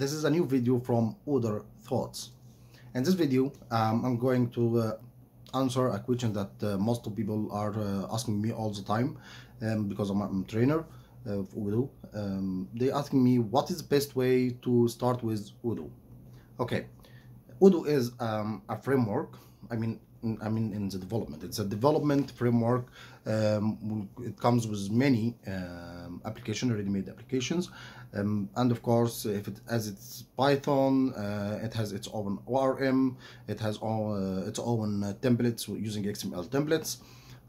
This is a new video from Odoo Thoughts. In this video, I'm going to answer a question that most people are asking me all the time, because I'm a trainer of Odoo. They asking me what is the best way to start with Odoo. Okay, Odoo is a framework. I mean in the development, it's a development framework. It comes with many ready-made applications, and of course, as it's Python, it has its own ORM, it has all its own templates using XML templates.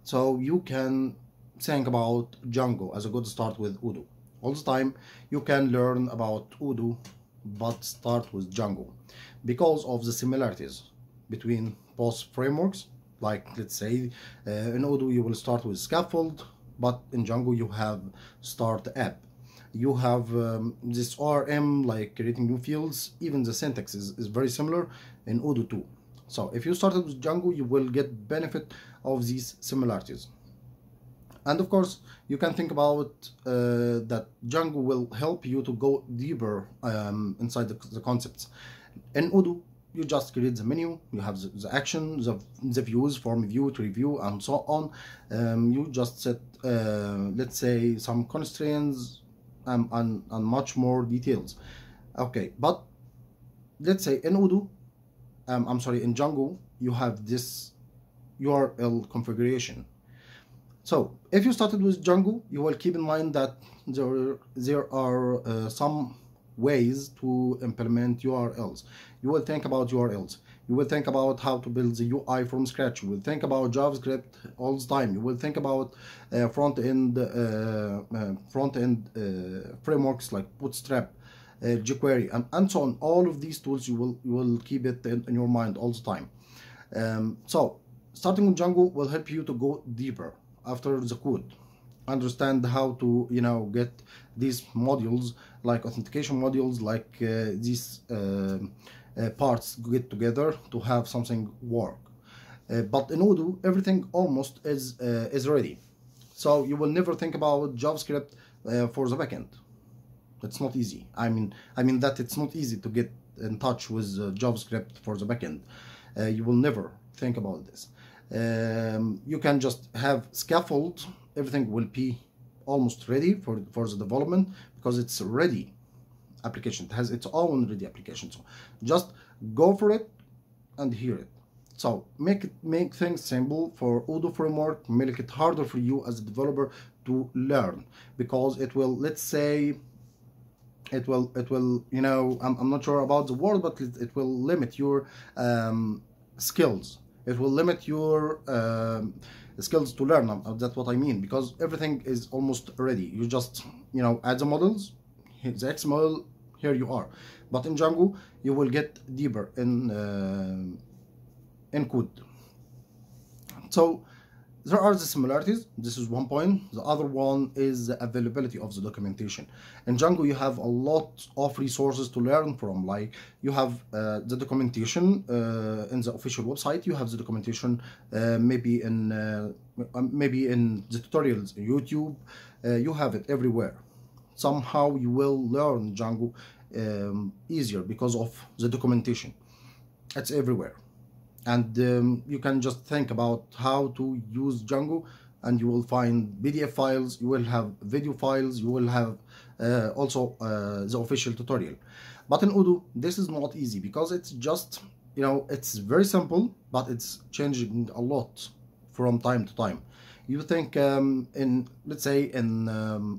So you can think about Django as a good start with Odoo. All the time you can learn about Odoo, but start with Django because of the similarities between both frameworks. Like, let's say in Odoo you will start with scaffold, but in Django you have start app, you have this ORM, like creating new fields. Even the syntax is very similar in Odoo too. So if you started with Django, you will get benefit of these similarities. And of course, you can think about that Django will help you to go deeper inside the concepts. In Odoo, you just create the menu, you have the action, the views, from view to review, and so on. You just set, let's say, some constraints and much more details. Okay, but let's say in Odoo, in Django, you have this URL configuration. So if you started with Django, you will keep in mind that there are some ways to implement URLs. You will think about URLs, you will think about how to build the UI from scratch, you will think about JavaScript all the time, you will think about front-end frameworks like Bootstrap, jQuery, and so on. All of these tools you will keep it in your mind all the time. So starting with Django will help you to go deeper after the code, understand how to get these modules, like authentication modules, like these parts get together to have something work. But in Odoo, everything almost is ready, so you will never think about JavaScript for the backend. It's not easy. I mean that it's not easy to get in touch with JavaScript for the backend. You will never think about this. You can just have scaffold. Everything will be almost ready for the development because it's ready application. It has its own ready application. So just go for it and hear it. So make things simple for Odoo framework. Make it harder for you as a developer to learn, because it will, let's say, it will I'm not sure about the word, but it will limit your skills. It will limit your skills to learn. That's what I mean, because everything is almost ready. You just add the models, hit the XML, here you are. But in Django you will get deeper in code. So there are the similarities. This is one point. The other one is the availability of the documentation. In Django, you have a lot of resources to learn from. Like, you have the documentation in the official website. You have the documentation maybe in the tutorials on YouTube. You have it everywhere. Somehow you will learn Django easier because of the documentation. It's everywhere. And you can just think about how to use Django, and you will find PDF files, you will have video files, you will have also the official tutorial. But in Odoo, this is not easy because it's just, it's very simple, but it's changing a lot from time to time. You think in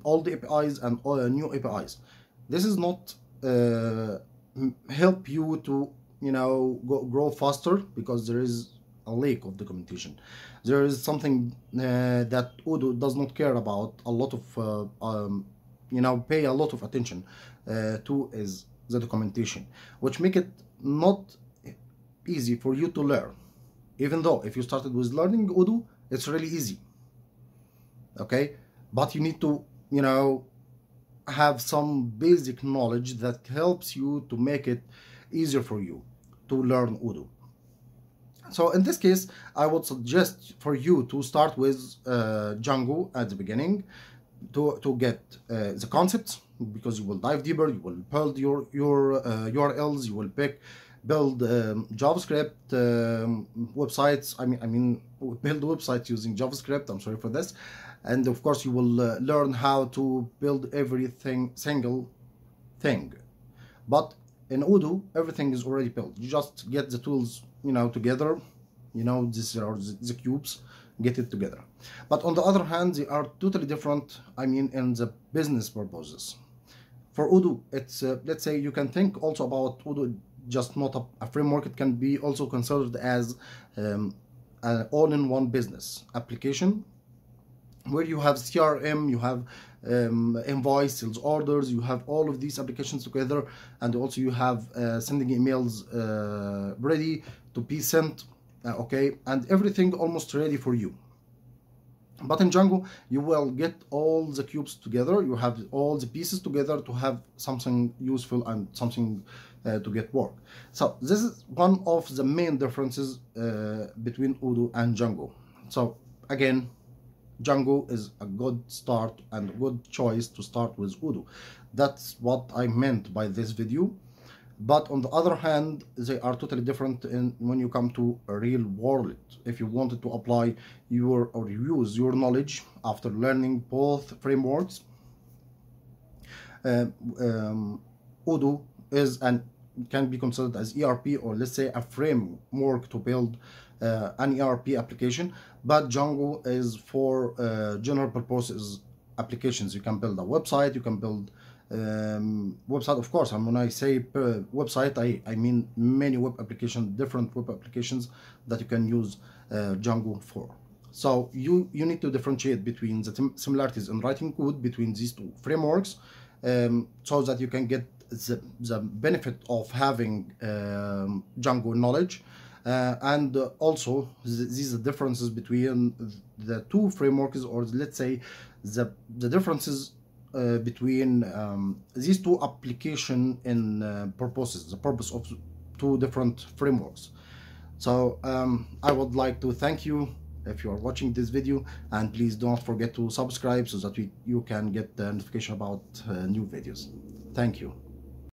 old APIs and new APIs. This is not help you to grow faster, because there is a lack of documentation. There is something that Odoo does not care about a lot of, pay a lot of attention to, is the documentation, which make it not easy for you to learn. Even though if you started with learning Odoo, it's really easy. Okay, but you need to, have some basic knowledge that helps you to make it easier for you to learn Odoo. So in this case, I would suggest for you to start with Django at the beginning to get the concepts, because you will dive deeper, you will build your URLs, you will build JavaScript websites. I mean build websites using JavaScript. I'm sorry for this. And of course you will learn how to build everything, single thing. But in Odoo, everything is already built. You just get the tools, you know, together, you know, these are the cubes, get it together. But on the other hand, they are totally different, I mean, in the business purposes. For Odoo, it's, let's say you can think also about Odoo, just not a framework. It can be also considered as an all-in-one business application, where you have CRM, you have invoice, sales orders, you have all of these applications together, and also you have sending emails ready to be sent, okay, and everything almost ready for you. But in Django, you will get all the cubes together, you have all the pieces together to have something useful and something to get work. So this is one of the main differences between Odoo and Django. So again, Django is a good start and a good choice to start with Odoo. That's what I meant by this video. But on the other hand, they are totally different in when you come to a real world. If you wanted to apply your or use your knowledge after learning both frameworks, Odoo is and can be considered as ERP, or let's say a framework to build an ERP application. But Django is for general purposes applications. You can build a website, you can build website, of course, and when I say website, I mean many web applications, different web applications that you can use Django for. So you need to differentiate between the similarities in writing code between these two frameworks, so that you can get the benefit of having Django knowledge. And also these are differences between the two frameworks, or let's say the differences between these two application and purposes, the purpose of two different frameworks. So I would like to thank you if you are watching this video, and please don't forget to subscribe so that you can get the notification about new videos. Thank you.